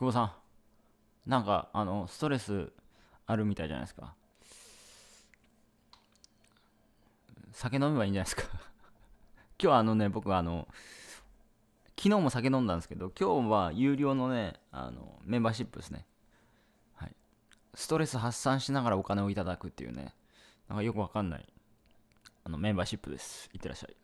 久保さん、なんかストレスあるみたいじゃないですか。酒飲めばいいんじゃないですか。今日僕昨日も酒飲んだんですけど、今日は有料のね、メンバーシップですね。はい。ストレス発散しながらお金をいただくっていうね、なんかよくわかんない、メンバーシップです。いってらっしゃい。